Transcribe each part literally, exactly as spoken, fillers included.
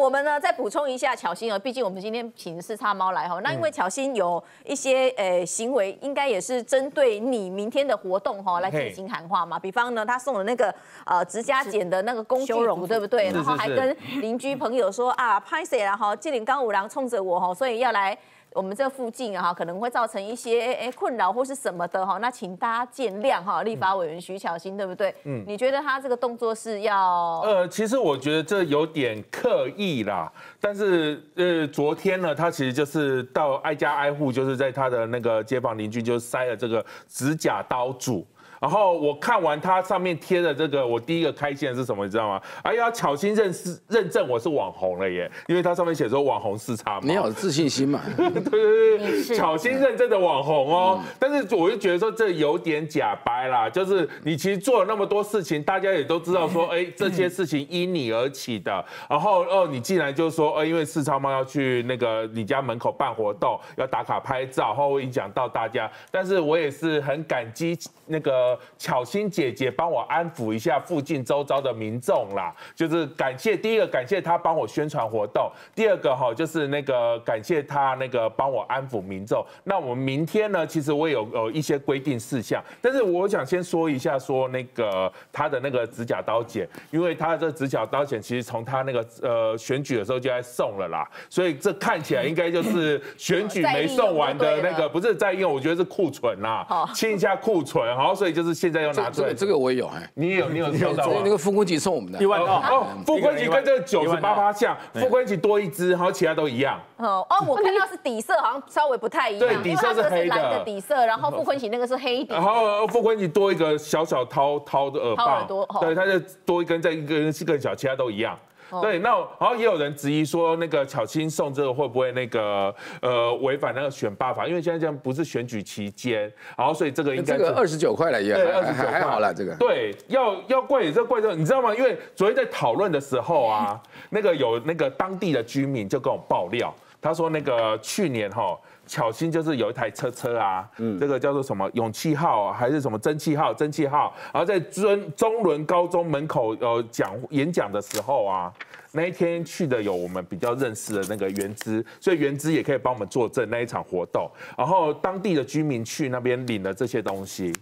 我们呢再补充一下巧芯哦，毕竟我们今天请四叉猫来哈。那因为巧芯有一些呃行为，应该也是针对你明天的活动哈来进行喊话嘛。比方呢，他送了那个呃指甲剪的那个工具组，对不对？然后还跟邻居朋友说啊，拍谁啦哈，这林刚五郎冲着我哈，所以要来。 我们这附近啊，可能会造成一些诶困扰或是什么的哈，那请大家见谅哈。立法委员徐巧芯对不对？嗯，你觉得他这个动作是要……呃，其实我觉得这有点刻意啦。但是呃，昨天呢，他其实就是到挨家挨户，就是在他的那个街坊邻居就塞了这个指甲刀组。 然后我看完它上面贴的这个，我第一个开心的是什么，你知道吗？哎呀，巧芯认识认证我是网红了耶，因为它上面写说网红四叉猫，你有自信心嘛？对对对，巧芯认证的网红哦。嗯、但是我就觉得说这有点假掰啦，就是你其实做了那么多事情，大家也都知道说，哎，这些事情因你而起的。然后哦，你竟然就说，呃，因为四叉猫要去那个你家门口办活动，要打卡拍照，然后会影响到大家。但是我也是很感激那个。 巧芯姐姐帮我安抚一下附近周遭的民众啦，就是感谢第一个感谢她帮我宣传活动，第二个哈就是那个感谢她那个帮我安抚民众。那我们明天呢，其实我也有有一些规定事项，但是我想先说一下说那个她的那个指甲刀剪，因为她的这指甲刀剪其实从她那个呃选举的时候就在送了啦，所以这看起来应该就是选举没送完的那个不是在用，我觉得是库存啦，清一下库存，然后所以。 就是现在要拿出来，这个我也有哎，你也有，你有收到吗？那个傅昆萁送我们的，一万哦，傅昆萁跟这个九十八趴像，傅昆萁多一只，然后其他都一样。哦哦，我看到是底色，好像稍微不太一样，对，底色是黑的底色，然后傅昆萁那个是黑底，然后傅昆萁多一个小小掏掏的耳棒，对，它就多一根，再一根是更小，其他都一样。 对，那然后也有人质疑说，那个巧芯送这个会不会那个呃违反那个选罢法？因为现在这样不是选举期间，然后所以这个应该这个二十九块了也对，二十九还好啦，这个对，要要怪也是怪这，你知道吗？因为昨天在讨论的时候啊，那个有那个当地的居民就跟我爆料，他说那个去年哈。 巧芯就是有一台车车啊，嗯、这个叫做什么勇气号、啊、还是什么蒸汽号？蒸汽号，然后在中中仑高中门口呃讲演讲的时候啊，那一天去的有我们比较认识的那个原知，所以原知也可以帮我们作证那一场活动。然后当地的居民去那边领了这些东西，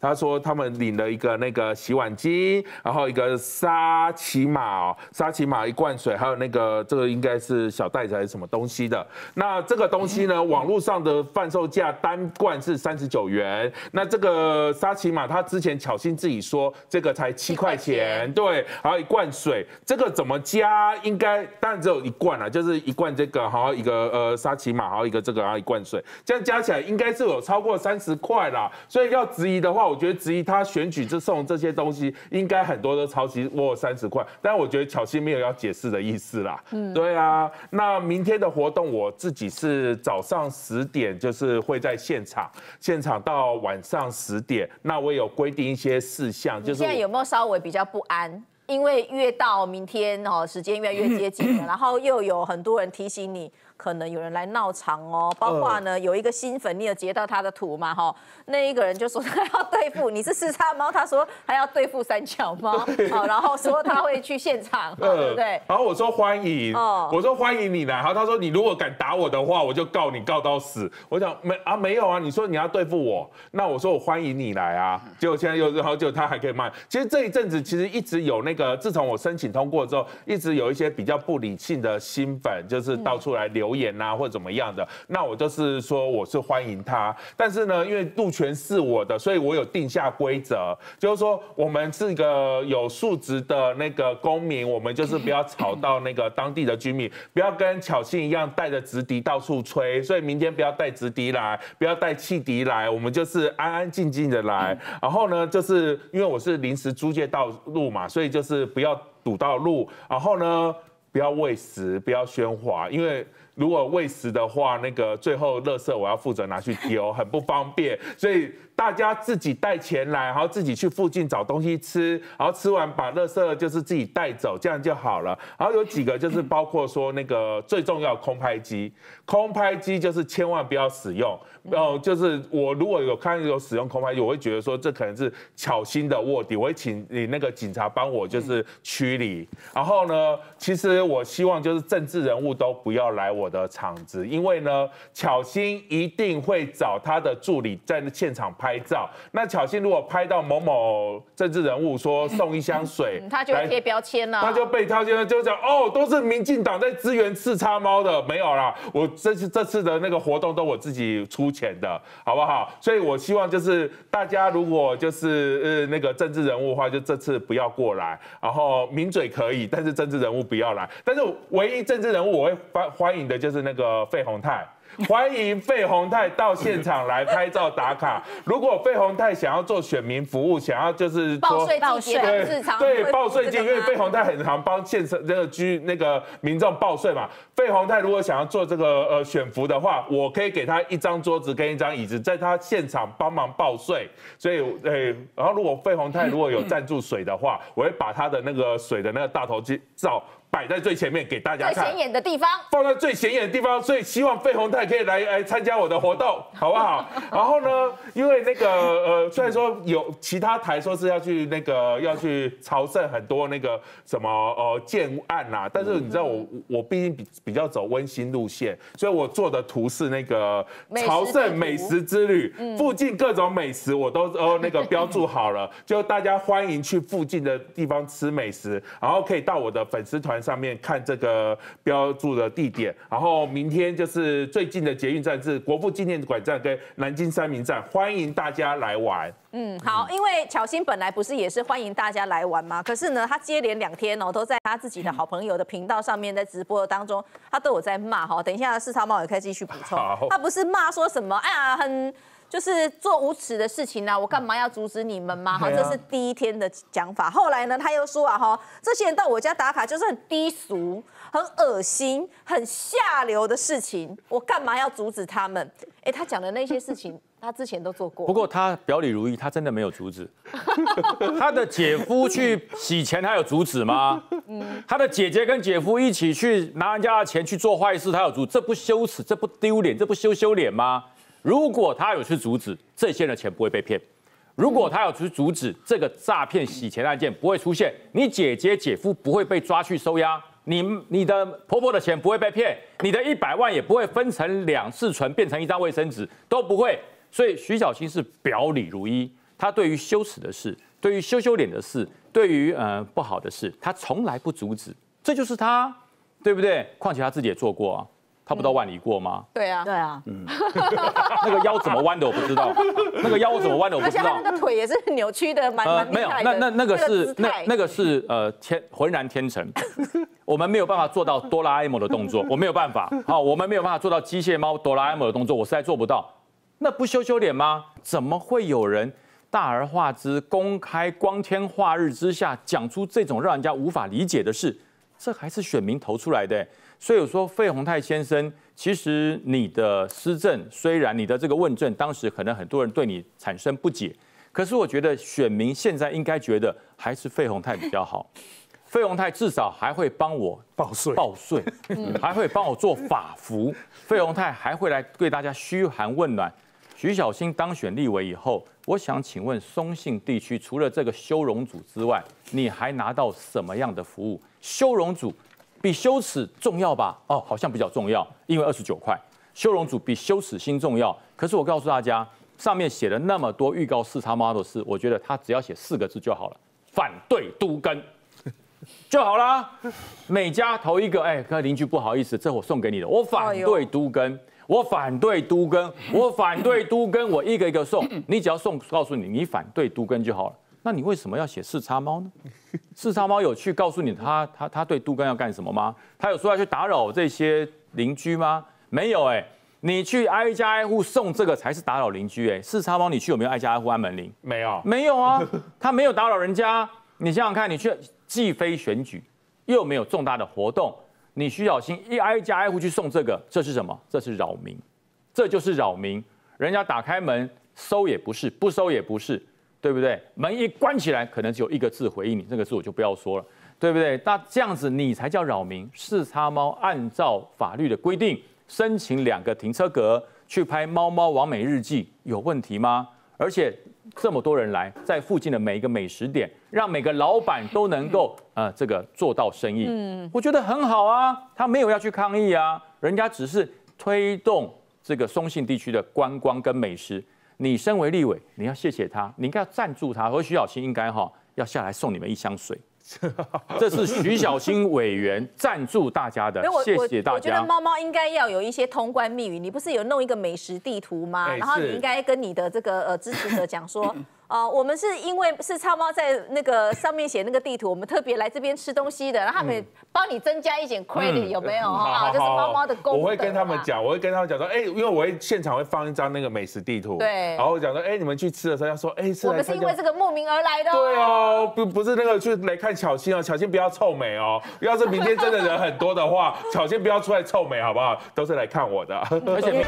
他说他们领了一个那个洗碗机，然后一个沙琪玛、哦，沙琪玛一罐水，还有那个这个应该是小袋子还是什么东西的。那这个东西呢，网络。 上的贩售价单罐是三十九元，那这个沙琪玛他之前巧芯自己说这个才七块钱，对，还有一罐水，这个怎么加？应该当然只有一罐啦，就是一罐这个，还有一个呃沙琪玛，还有一个这个，还有一罐水，这样加起来应该是有超过三十块啦。所以要质疑的话，我觉得质疑他选举就送这些东西，应该很多都超级我三十块，但我觉得巧芯没有要解释的意思啦。嗯，对啊，那明天的活动我自己是早上。 十点就是会在现场，现场到晚上十点。那我有规定一些事项，就是现在有没有稍微比较不安？因为越到明天哦，时间越来越接近了，然后又有很多人提醒你，可能有人来闹场哦。包括呢，有一个新粉，你有截到他的图嘛？哈，那一个人就说他要对付你是四叉猫，他说他要对付三脚猫，好，然后说他会去现场，对不对？然后我说欢迎，我说欢迎你来，然后他说你如果敢打我的话，我就告你告到死。我想没啊没有啊，你说你要对付我，那我说我欢迎你来啊。结果现在又然后就他还可以骂。其实这一阵子其实一直有那个。 个自从我申请通过之后，一直有一些比较不理性的新粉，就是到处来留言啊，或者怎么样的。那我就是说，我是欢迎他，但是呢，因为路权是我的，所以我有定下规则，就是说我们是一个有素质的那个公民，我们就是不要吵到那个当地的居民，不要跟巧芯一样带着直笛到处吹。所以明天不要带直笛来，不要带汽笛来，我们就是安安静静的来。然后呢，就是因为我是临时租借道路嘛，所以就是。 是不要堵到路，然后呢，不要喂食，不要喧哗，因为如果喂食的话，那个最后垃圾我要负责拿去丢，很不方便。所以大家自己带钱来，然后自己去附近找东西吃，然后吃完把垃圾就是自己带走，这样就好了。然后有几个就是包括说那个最重要的空拍机，空拍机就是千万不要使用。哦，就是我如果有看有使用空拍机，我会觉得说这可能是巧心的卧底，我会请你那个警察帮我就是驱离。然后呢，其实我希望就是政治人物都不要来我的场子，因为呢，巧心一定会找他的助理在现场拍。 拍照，那巧心如果拍到某某政治人物说送一箱水，他就贴标签了，他就被套进了，就讲哦，都是民进党在支援刺叉猫的，没有啦，我这次这次的那个活动都我自己出钱的，好不好？所以我希望就是大家如果就是呃那个政治人物的话，就这次不要过来，然后名嘴可以，但是政治人物不要来。但是唯一政治人物我会欢欢迎的就是那个费鸿泰。 欢迎费鸿泰到现场来拍照打卡。如果费鸿泰想要做选民服务，想要就是报税季节，对对报税季，因为费鸿泰很常帮县城那个居那个民众报税嘛。费鸿泰如果想要做这个呃选服的话，我可以给他一张桌子跟一张椅子，在他现场帮忙报税。所以诶、欸，然后如果费鸿泰如果有赞助水的话，我会把他的那个水的那个大头照。 摆在最前面给大家看，最显眼的地方放在最显眼的地方，所以希望费鸿泰可以来来参加我的活动，好不好？然后呢，因为那个呃，虽然说有其他台说是要去那个要去朝圣很多那个什么呃建案啦、啊，但是你知道我我毕竟比比较走温馨路线，所以我做的图是那个朝圣美食之旅，附近各种美食我都呃那个标注好了，就大家欢迎去附近的地方吃美食，然后可以到我的粉丝团。 上面看这个标注的地点，然后明天就是最近的捷运站是国父纪念馆站跟南京三民站，欢迎大家来玩。嗯，好，因为巧心本来不是也是欢迎大家来玩吗？可是呢，他接连两天哦，都在他自己的好朋友的频道上面，在直播当中，他都有在骂哈。等一下四叉猫也可以继续补充，他不是骂说什么哎呀很。 就是做无耻的事情啊，我干嘛要阻止你们吗？哈，这是第一天的讲法。后来呢，他又说啊，哈，这些人到我家打卡就是很低俗、很恶心、很下流的事情，我干嘛要阻止他们？哎，他讲的那些事情，他之前都做过。不过他表里如一，他真的没有阻止。他的姐夫去洗钱，他有阻止吗？他的姐姐跟姐夫一起去拿人家的钱去做坏事，他有阻止？这不羞耻，这不丢脸，这不羞羞脸吗？ 如果他有去阻止，这些人的钱不会被骗；如果他有去阻止，这个诈骗洗钱案件不会出现，你姐姐姐夫不会被抓去收押，你你的婆婆的钱不会被骗，你的一百万也不会分成两次存变成一张卫生纸，都不会。所以徐巧芯是表里如一，他对于羞耻的事，对于羞羞脸的事，对于呃不好的事，他从来不阻止，这就是他，对不对？况且他自己也做过啊。 他不到万里过吗？对啊，对啊，嗯，那个腰怎么弯的我不知道，那个腰怎么弯的我不知道。而且他那个腿也是扭曲的，蛮蛮厉害的。没有，那那那个是那那个是呃天浑然天成，我们没有办法做到哆啦 A 梦的动作，我没有办法，好，我们没有办法做到机械猫哆啦 A 梦的动作，我实在做不到。那不羞羞脸吗？怎么会有人大而化之、公开光天化日之下讲出这种让人家无法理解的事？这还是选民投出来的、欸。 所以我说，费鸿泰先生，其实你的施政虽然你的这个问政，当时可能很多人对你产生不解，可是我觉得选民现在应该觉得还是费鸿泰比较好。费鸿泰至少还会帮我报税，报税，还会帮我做法服。费鸿泰还会来对大家嘘寒问暖。徐巧芯当选立委以后，我想请问松信地区，除了这个修容组之外，你还拿到什么样的服务？修容组。 比羞耻重要吧？哦，好像比较重要，因为二十九块修容组比羞耻心重要。可是我告诉大家，上面写了那么多预告四叉猫的事，我觉得他只要写四个字就好了，反对都更就好啦。每家投一个，哎，跟邻居不好意思，这我送给你的，我反对都更，我反对都更，我反对都更，我一个一个送，你只要送，告诉你你反对都更就好了。 那你为什么要写四叉猫呢？四叉猫有去告诉你他他他对都更要干什么吗？他有说要去打扰这些邻居吗？没有哎、欸，你去挨家挨户送这个才是打扰邻居哎、欸。四叉猫你去有没有挨家挨户按门铃？没有，没有啊，他没有打扰人家。你想想看，你去既非选举，又没有重大的活动，你徐巧芯一挨家挨户去送这个，这是什么？这是扰民，这就是扰民。人家打开门收也不是，不收也不是，对不对？门一关起来，可能只有一个字回应你，这个字我就不要说了，对不对？那这样子你才叫扰民。四叉猫按照法律的规定申请两个停车格去拍猫猫完美日记，有问题吗？而且这么多人来，在附近的每一个美食点，让每个老板都能够呃这个做到生意，嗯，我觉得很好啊。他没有要去抗议啊，人家只是推动这个松信地区的观光跟美食。你身为立委，你要谢谢他，你应该要赞助他。和徐巧芯应该哈要下来送你们一箱水。这是徐巧芯委员赞助大家的，谢谢大家。我觉得猫猫应该要有一些通关密语，你不是有弄一个美食地图吗？欸、然后你应该跟你的这个呃支持者讲说。哦、呃，我们是因为是超猫在那个上面写那个地图，我们特别来这边吃东西的，然后他们帮你增加一点 credit、嗯、有没有啊？这是猫猫的功德。我会跟他们讲，我会跟他们讲说，哎、欸，因为我会现场会放一张那个美食地图，对，然后讲说，哎、欸，你们去吃的时候要说，哎、欸，吃我们是因为这个慕名而来的、哦。对哦，不不是那个去来看巧芯哦，巧芯不要臭美哦，要是明天真的人很多的话，巧芯不要出来臭美好不好？都是来看我的，而且。